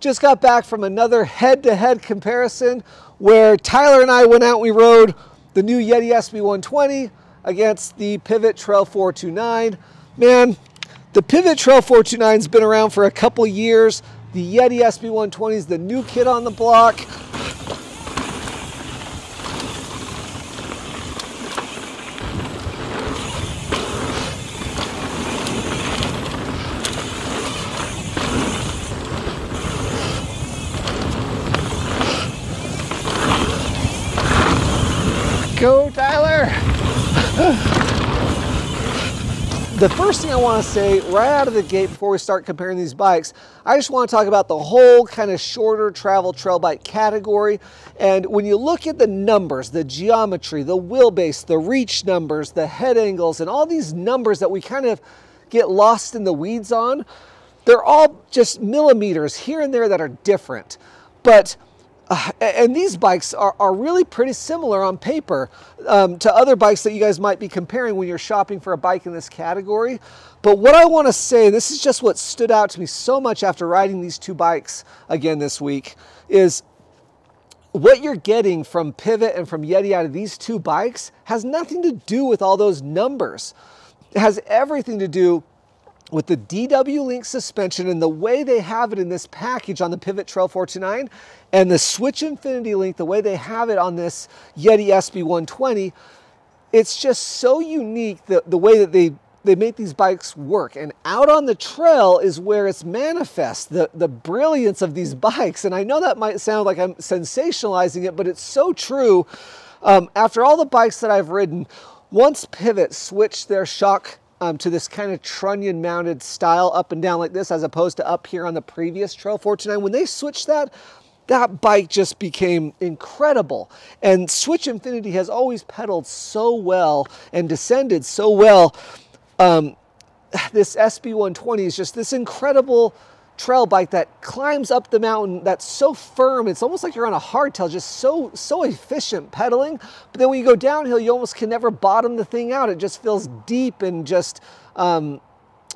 Just got back from another head-to-head comparison where Tyler and I went out and we rode the new Yeti SB120 against the Pivot Trail 429. Man, the Pivot Trail 429's been around for a couple years. The Yeti SB120 is the new kid on the block. Go, Tyler! The first thing I want to say right out of the gate before we start comparing these bikes, I just want to talk about the whole kind of shorter travel trail bike category. And when you look at the numbers, the geometry, the wheelbase, the reach numbers, the head angles, and all these numbers that we kind of get lost in the weeds on, they're all just millimeters here and there that are different. But and these bikes are really pretty similar on paper to other bikes that you guys might be comparing when you're shopping for a bike in this category. But what I want to say, this is just what stood out to me so much after riding these two bikes again this week, is what you're getting from Pivot and from Yeti out of these two bikes has nothing to do with all those numbers. It has everything to do with the DW link suspension and the way they have it in this package on the Pivot Trail 429 and the Switch Infinity Link, the way they have it on this Yeti SB120, it's just so unique the way that they make these bikes work. And out on the trail is where it's manifest, the brilliance of these bikes. And I know that might sound like I'm sensationalizing it, but it's so true. After all the bikes that I've ridden, once Pivot switched their shock to this kind of trunnion mounted style up and down like this, as opposed to up here on the previous Trail 429. When they switched that bike just became incredible. And Switch Infinity has always pedaled so well and descended so well. This SB120 is just this incredible trail bike that climbs up the mountain, that's so firm, it's almost like you're on a hardtail, just so efficient pedaling. But then when you go downhill, you almost can never bottom the thing out. It just feels deep and just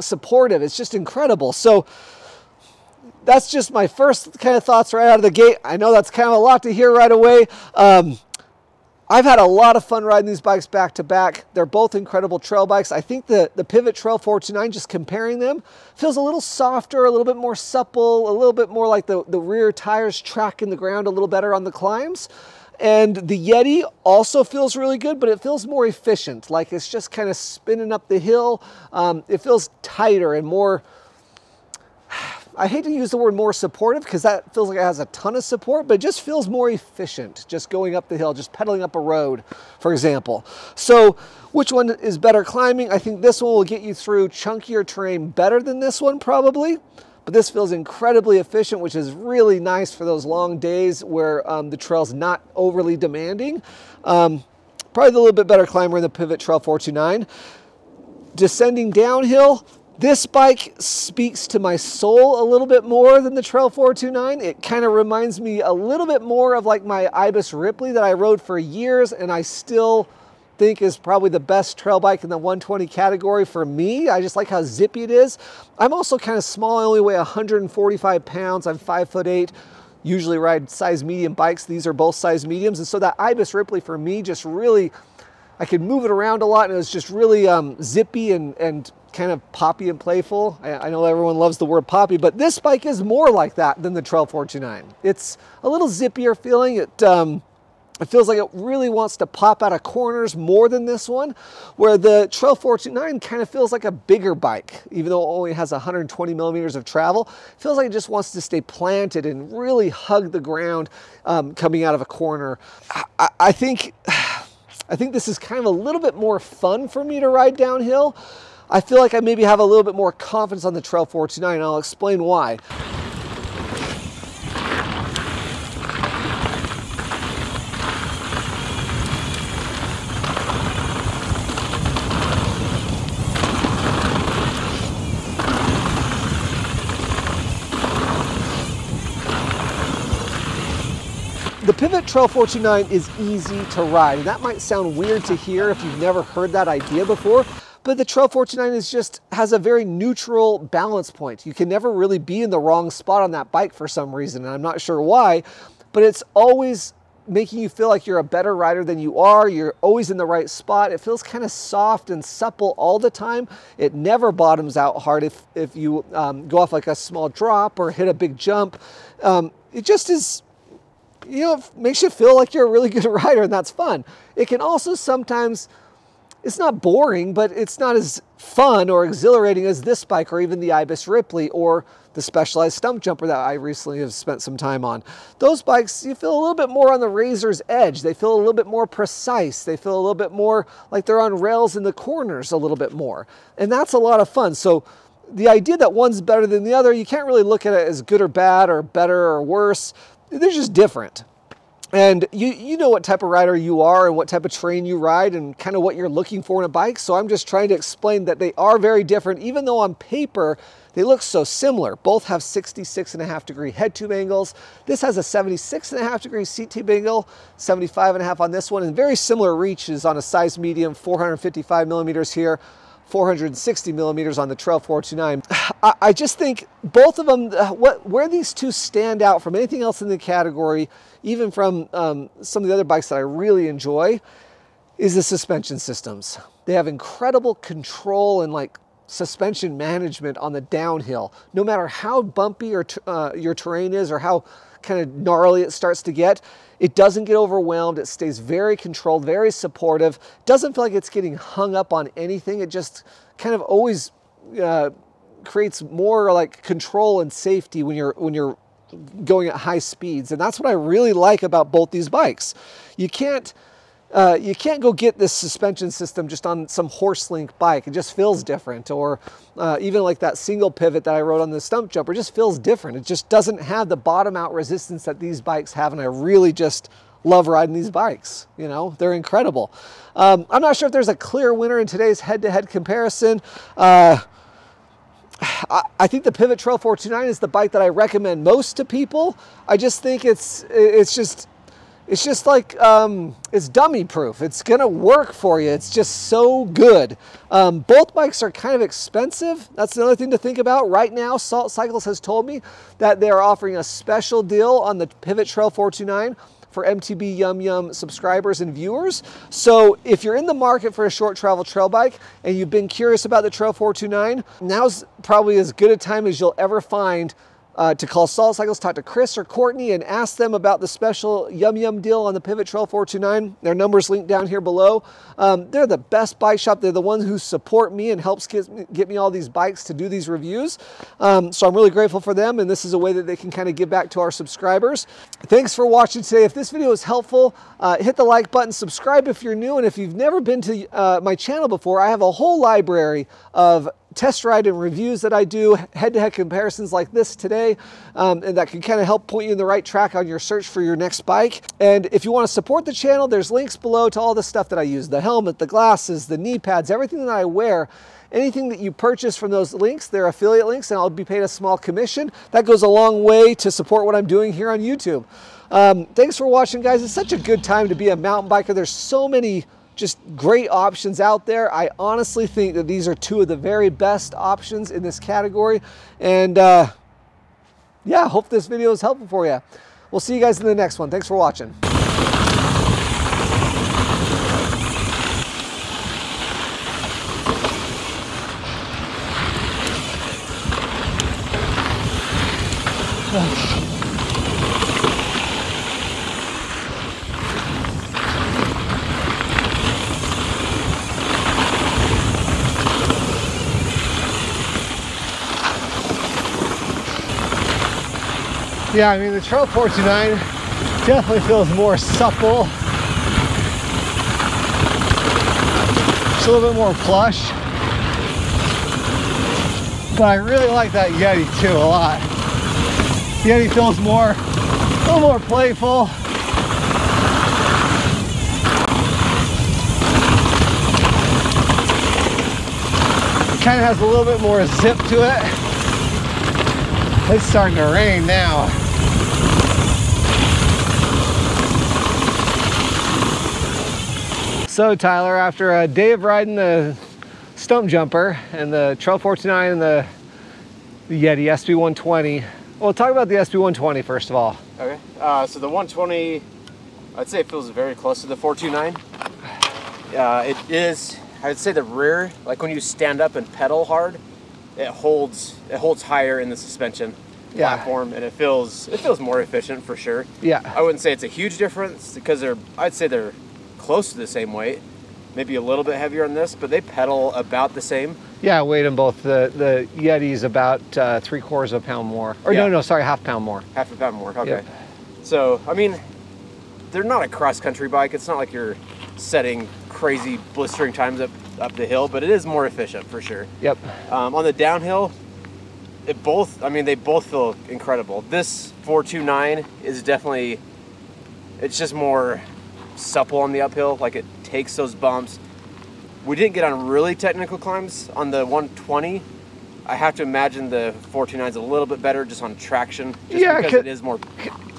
supportive. It's just incredible. So that's just my first kind of thoughts right out of the gate. I know that's kind of a lot to hear right away. I've had a lot of fun riding these bikes back to back. They're both incredible trail bikes. I think the Pivot Trail 429, just comparing them, feels a little softer, a little bit more supple, a little bit more like the rear tires track in the ground a little better on the climbs. And the Yeti also feels really good, but it feels more efficient. Like it's just kind of spinning up the hill. It feels tighter and more, I hate to use the word more supportive because that feels like it has a ton of support, but it just feels more efficient just going up the hill, just pedaling up a road, for example. So which one is better climbing? I think this one will get you through chunkier terrain better than this one probably, but this feels incredibly efficient, which is really nice for those long days where the trail's not overly demanding. Probably the little bit better climber in the Pivot Trail 429. Descending downhill, this bike speaks to my soul a little bit more than the Trail 429. It kind of reminds me a little bit more of like my Ibis Ripley that I rode for years and I still think is probably the best trail bike in the 120 category for me. I just like how zippy it is. I'm also kind of small. I only weigh 145 pounds. I'm 5'8". Usually ride size medium bikes. These are both size mediums. And so that Ibis Ripley for me just really, I could move it around a lot and it was just really zippy and kind of poppy and playful. I know everyone loves the word poppy, but this bike is more like that than the Trail 429. It's a little zippier feeling. It feels like it really wants to pop out of corners more than this one, where the Trail 429 kind of feels like a bigger bike, even though it only has 120 millimeters of travel. It feels like it just wants to stay planted and really hug the ground coming out of a corner. I think this is kind of a little bit more fun for me to ride downhill. I feel like I maybe have a little bit more confidence on the Trail 429, and I'll explain why. The Pivot Trail 429 is easy to ride, and that might sound weird to hear if you've never heard that idea before, but the Trail 429 is just has a very neutral balance point. You can never really be in the wrong spot on that bike for some reason, and I'm not sure why, but it's always making you feel like you're a better rider than you are. You're always in the right spot. It feels kind of soft and supple all the time. It never bottoms out hard if you go off like a small drop or hit a big jump. It just is, you know, it makes you feel like you're a really good rider, and that's fun. It can also sometimes, it's not boring, but it's not as fun or exhilarating as this bike or even the Ibis Ripley or the Specialized Stumpjumper that I recently have spent some time on. Those bikes, you feel a little bit more on the razor's edge. They feel a little bit more precise. They feel a little bit more like they're on rails in the corners a little bit more. And that's a lot of fun. So the idea that one's better than the other, you can't really look at it as good or bad or better or worse. They're just different. And you know what type of rider you are and what type of terrain you ride and kind of what you're looking for in a bike. So I'm just trying to explain that they are very different, even though on paper they look so similar. Both have 66.5-degree head tube angles. This has a 76.5-degree seat tube angle, 75.5 on this one, and very similar reaches on a size medium, 455 millimeters here, 460 millimeters on the Trail 429. I just think both of them, where these two stand out from anything else in the category, even from some of the other bikes that I really enjoy, is the suspension systems. They have incredible control and like suspension management on the downhill. No matter how bumpy or your terrain is or how kind of gnarly it starts to get, it doesn't get overwhelmed. It stays very controlled, very supportive. Doesn't feel like it's getting hung up on anything. It just kind of always creates more like control and safety when you're going at high speeds. And that's what I really like about both these bikes. You can't go get this suspension system just on some horse link bike. It just feels different. Or even like that single pivot that I rode on the Stumpjumper just feels different. It just doesn't have the bottom out resistance that these bikes have. And I really just love riding these bikes. You know, they're incredible. I'm not sure if there's a clear winner in today's head-to-head comparison. I think the Pivot Trail 429 is the bike that I recommend most to people. I just think it's just like, it's dummy proof. It's gonna work for you. It's just so good. Both bikes are kind of expensive. That's another thing to think about. Right now, Salt Cycles has told me that they're offering a special deal on the Pivot Trail 429 for MTB Yum Yum subscribers and viewers. So if you're in the market for a short travel trail bike and you've been curious about the Trail 429, now's probably as good a time as you'll ever find to call Salt Cycles, talk to Chris or Courtney and ask them about the special Yum Yum deal on the Pivot Trail 429. Their number's linked down here below. They're the best bike shop. They're the ones who support me and helps get me all these bikes to do these reviews. So I'm really grateful for them, and this is a way that they can kind of give back to our subscribers. Thanks for watching today. If this video was helpful, hit the like button, subscribe if you're new, and if you've never been to my channel before, I have a whole library of test ride and reviews that I do, head-to-head comparisons like this today, and that can kind of help point you in the right track on your search for your next bike. And if you want to support the channel, there's links below to all the stuff that I use, the helmet, the glasses, the knee pads, everything that I wear. Anything that you purchase from those links, they're affiliate links, and I'll be paid a small commission. That goes a long way to support what I'm doing here on YouTube. Thanks for watching, guys. It's such a good time to be a mountain biker. There's so many just great options out there. I honestly think that these are two of the very best options in this category. And yeah, hope this video is helpful for you. We'll see you guys in the next one. Thanks for watching. Yeah, I mean, the Trail 429 definitely feels more supple. It's a little bit more plush. But I really like that Yeti too, a lot. Yeti feels more, a little more playful. It kind of has a little bit more zip to it. It's starting to rain now. So Tyler, after a day of riding the Stumpjumper and the Trail 429 and the Yeti SB120. Well, talk about the SB120 first of all. Okay, so the 120, I'd say it feels very close to the 429. It is, I'd say the rear, like when you stand up and pedal hard, it holds higher in the suspension platform, yeah. And it feels more efficient for sure. Yeah, I wouldn't say it's a huge difference because I'd say they're close to the same weight, maybe a little bit heavier on this, but they pedal about the same. Yeah, weight on both. The Yeti's about 3/4 of a pound more. Or yeah. No, sorry, half pound more. Half a pound more, okay. Yep. So, I mean, they're not a cross-country bike. It's not like you're setting crazy blistering times up the hill, but it is more efficient for sure. Yep. On the downhill, they both feel incredible. This 429 is definitely, it's just more supple on the uphill, like it takes those bumps. We didn't get on really technical climbs on the 120. I have to imagine the 429 is a little bit better just on traction. Just yeah, because it is more.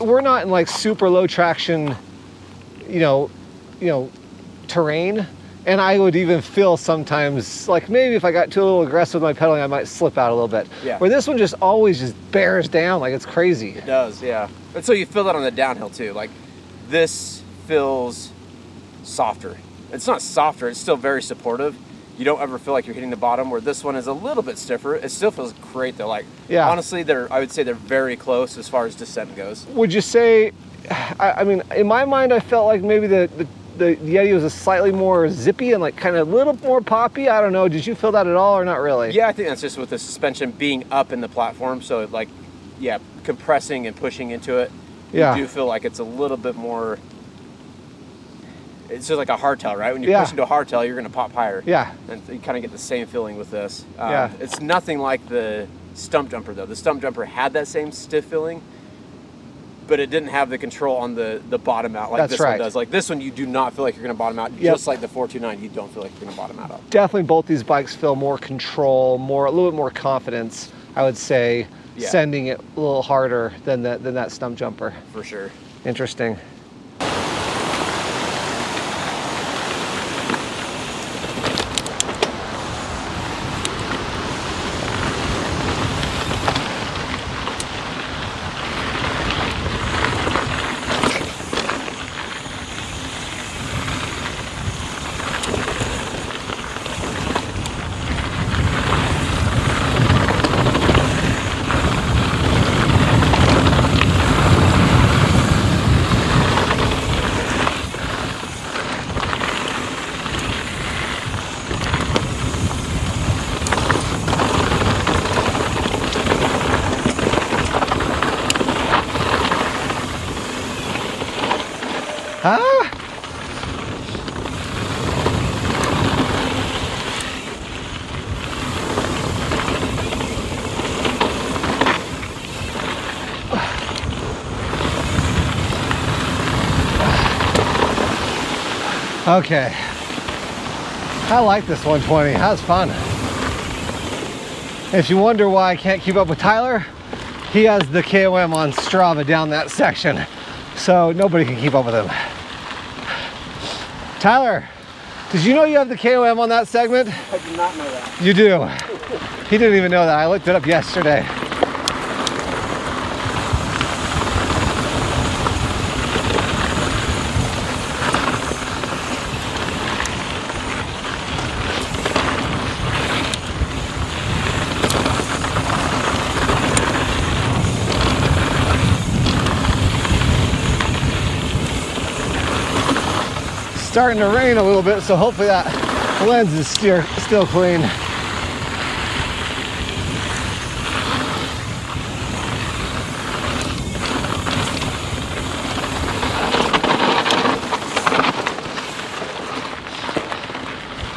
We're not in like super low traction, you know, terrain. And I would even feel sometimes like maybe if I got too a little aggressive with my pedaling, I might slip out a little bit. Yeah. Where this one just always just bears down like it's crazy. It does, yeah. And so you feel that on the downhill too. Like this feels softer. It's not softer, it's still very supportive. You don't ever feel like you're hitting the bottom, where this one is a little bit stiffer. It still feels great though. Like, yeah. Honestly, I would say they're very close as far as descent goes. Would you say, I mean, in my mind, I felt like maybe the Yeti was a slightly more zippy and like kind of a little more poppy. I don't know, did you feel that at all or not really? Yeah, I think that's just with the suspension being up in the platform. So like, yeah, compressing and pushing into it. Yeah. You do feel like it's a little bit more. It's just like a hardtail, right? When you push into a hardtail, you're going to pop higher. Yeah. And you kind of get the same feeling with this. Yeah. It's nothing like the Stumpjumper, though. The Stumpjumper had that same stiff feeling, but it didn't have the control on the bottom out like That's this right. one does. Like this one, you do not feel like you're going to bottom out. Yep. Just like the 429, you don't feel like you're going to bottom out. Definitely both these bikes feel more control, a little bit more confidence, I would say, yeah. Sending it a little harder than that Stumpjumper. For sure. Interesting. Okay, I like this 120, that was fun. If you wonder why I can't keep up with Tyler, he has the KOM on Strava down that section, so nobody can keep up with him. Tyler, did you know you have the KOM on that segment? I did not know that. You do. He didn't even know that, I looked it up yesterday. Starting to rain a little bit, so hopefully that lens is still clean.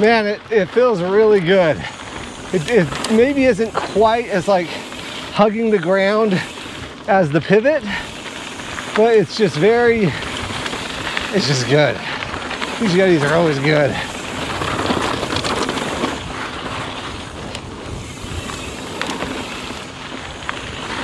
Man, it feels really good. It maybe isn't quite as like hugging the ground as the Pivot, but it's just good. These Yetis are always good.